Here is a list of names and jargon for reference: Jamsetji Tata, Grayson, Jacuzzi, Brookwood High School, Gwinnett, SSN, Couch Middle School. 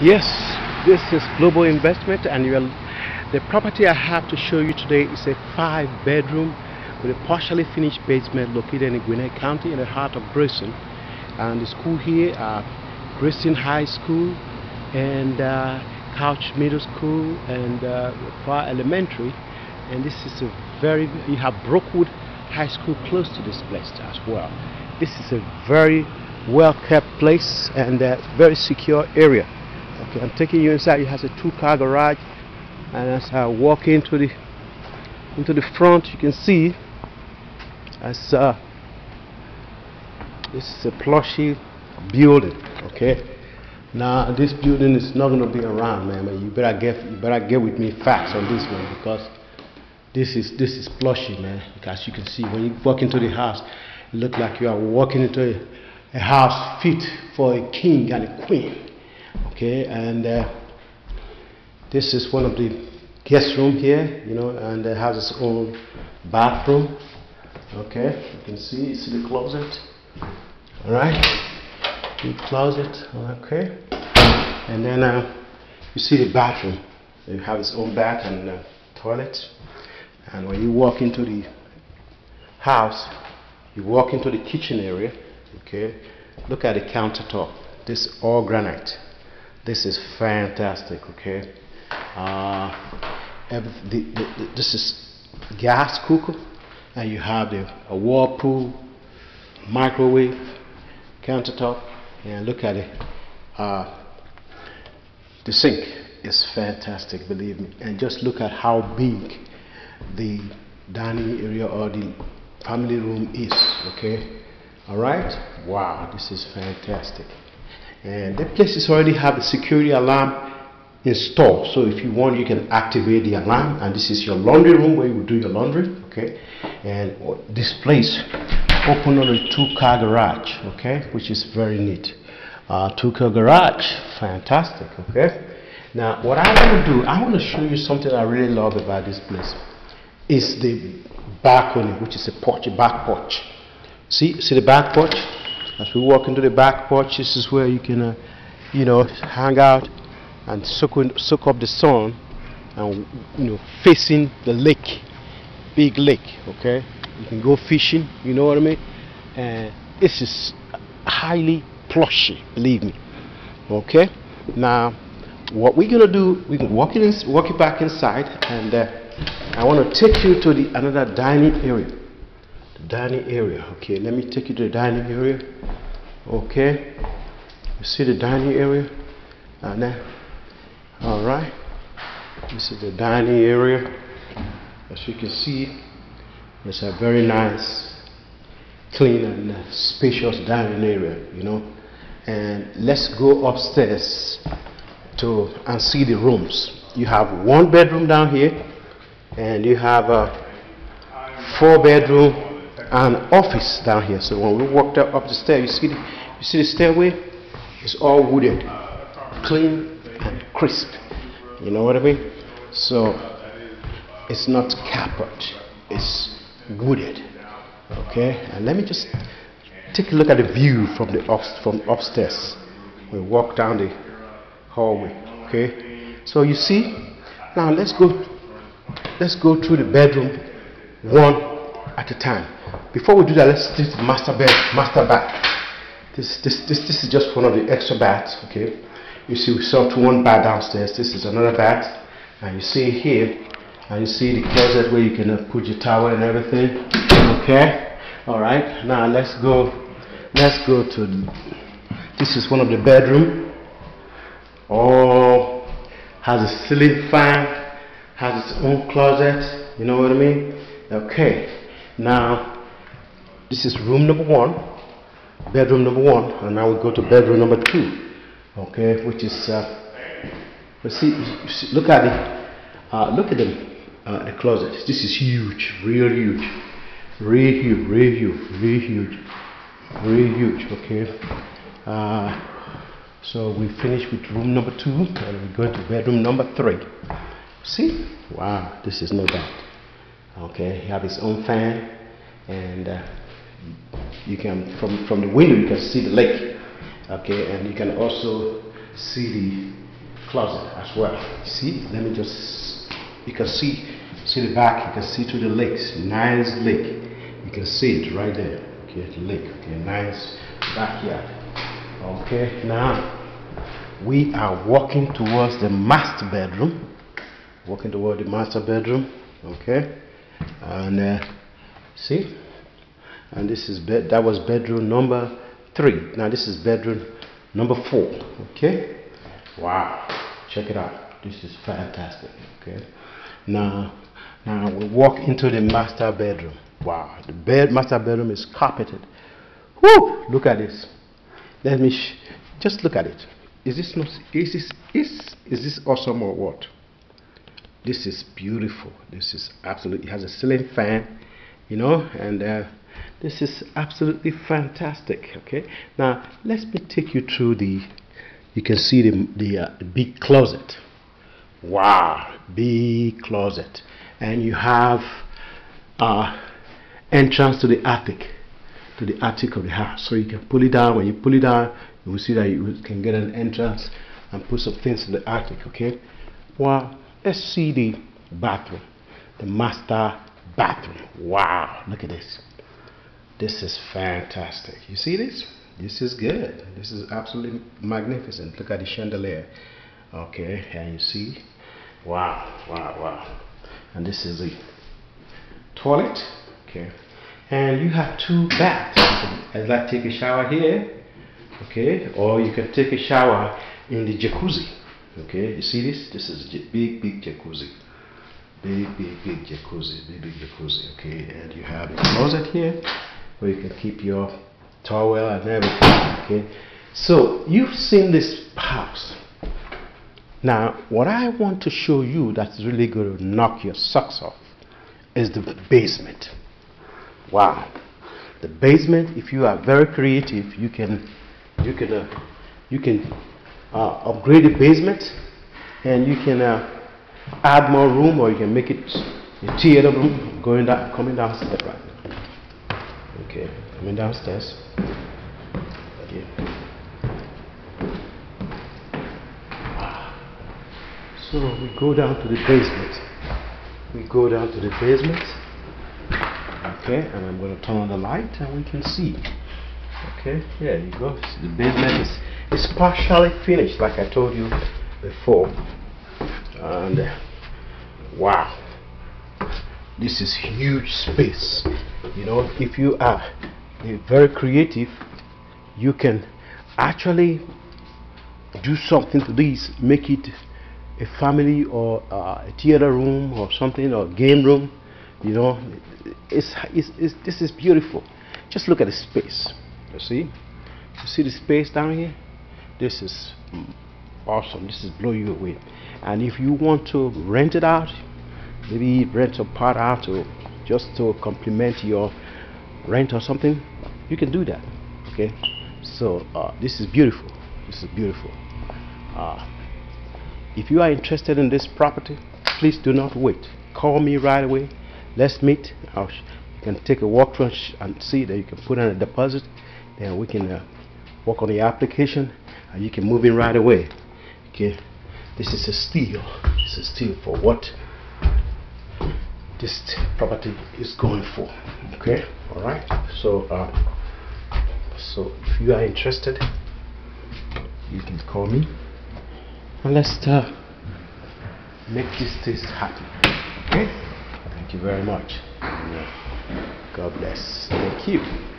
Yes, this is Global Investment, and the property I have to show you today is a 5-bedroom with a partially finished basement located in Gwinnett County in the heart of Grayson. And the school here are Grayson High School and Couch Middle School and Far Elementary, and this is you have Brookwood High School close to this place as well. This is a very well kept place and a very secure area. Okay, I'm taking you inside. It has a 2-car garage, and as I walk into the front, you can see as this is a plushy building. Okay, now this building is not going to be around, man. You better get with me fast on this one, because this is plushy, man. As you can see, when you walk into the house, it looks like you are walking into a house fit for a king and a queen. Okay, and this is one of the guest room here, you know, and it has its own bathroom. Okay, you can see it's the closet. All right, big closet. Okay, and then you see the bathroom. You have its own bath and toilet. And when you walk into the house, you walk into the kitchen area. Okay, look at the countertop. This is all granite. This is fantastic. Okay, this is gas cooker, and you have a whirlpool, microwave, countertop, and look at it. The sink is fantastic, believe me. And just look at how big the dining area or the family room is. Okay, all right. Wow, this is fantastic. And the places already have a security alarm installed, so if you want, you can activate the alarm. And this is your laundry room where you will do your laundry. Okay, and this place open on a 2-car garage. Okay, which is very neat. 2-car garage, fantastic. Okay, now what I want to do, I want to show you something I really love about this place. Is the balcony, which is a porch, a back porch. See the back porch. As we walk into the back porch, this is where you can, you know, hang out and soak up the sun, and you know, facing the lake, big lake. Okay, you can go fishing. You know what I mean? And this is highly plushy, believe me. Okay, now what we're gonna do, we can walk it back inside, and I want to take you to the another dining area. Dining area. Okay, let me take you to the dining area. Okay, you see the dining area, and then all right, this is the dining area. As you can see, it's a very nice, clean and spacious dining area, you know. And let's go upstairs and see the rooms. You have 1 bedroom down here, and you have a 4-bedroom and office down here. So when we walked up the stairs, you see the stairway. It's all wooded, clean and crisp. You know what I mean? So it's not carpet, it's wooded. Okay, and let me just take a look at the view from upstairs. We walk down the hallway. Okay, so you see. Now let's go through the bedroom one at a time. Before we do that, let's do the master bath. This is just one of the extra baths. Okay, you see we saw one bath downstairs. This is another bath, and you see here, and you see the closet where you can put your towel and everything. Okay, all right. Now let's go to this is one of the bedroom. Oh, has a ceiling fan, has its own closet. You know what I mean? Okay. Now, this is room number 1, bedroom number 1, and now we go to bedroom number 2. Okay, which is see, look at the closet. This is huge, real huge. Okay, so we finish with room number 2, and we go to bedroom number 3. See, wow, this is no bad. Okay, you have his own fan, and you can from the window you can see the lake. Okay, and you can also see closet as well. See, let me just, you can see the back, you can see to the lakes, nice lake. You can see it right there, okay, the lake, okay, nice backyard. Okay, now we are walking towards the master bedroom, okay, and see, and this is bed, that was bedroom number 3, now this is bedroom number 4, okay. Wow, check it out, this is fantastic. Okay, now we walk into the master bedroom. Wow, the master bedroom is carpeted. Whoo, look at this. Let me just look at it. Is this awesome or what? This is beautiful. This is absolutely, it has a ceiling fan, you know, and this is absolutely fantastic. Okay, now let me take you through the, you can see the big closet. Wow, big closet. And you have entrance to the attic, of the house, so you can pull it down. When you pull it down, you will see that you can get an entrance and put some things in the attic. Okay, wow. Let's see the bathroom, the master bathroom. Wow, look at this. This is fantastic. You see this? This is good. This is absolutely magnificent. Look at the chandelier. Okay, and you see, wow, wow, wow. And this is the toilet. Okay, and you have 2 baths. I'd like to take a shower here. Okay, or you can take a shower in the jacuzzi. Okay, you see this? This is big jacuzzi. Big jacuzzi. Big jacuzzi. Okay, and you have a closet here where you can keep your towel and everything. Okay, so you've seen this house. Now what I want to show you that's really going to knock your socks off is the basement. Wow, the basement. If you are very creative, you can upgrade the basement, and you can add more room, or you can make it a theater room. Coming downstairs, right? Okay, coming downstairs. Okay. So we go down to the basement. Okay, and I'm going to turn on the light and we can see. Okay, there you go. So the basement is partially finished, like I told you before. And wow, this is huge space. You know, if you are very creative, you can actually do something to this, make it a family or a theater room or something, or game room. You know, this is beautiful. Just look at the space. You see the space down here. This is awesome. This is blow you away. And if you want to rent it out, maybe rent a part out, or just to complement your rent or something, you can do that. Okay, so this is beautiful. If you are interested in this property, please do not wait. Call me right away. Let's meet. You can take a walk through and see that you can put in a deposit. Then we can work on the application, and you can move in right away. Okay, this is a steal. This is a steal for what this property is going for. Okay, all right. So, so if you are interested, you can call me. And let's make this taste happen. Okay? Thank you very much. God bless. Thank you.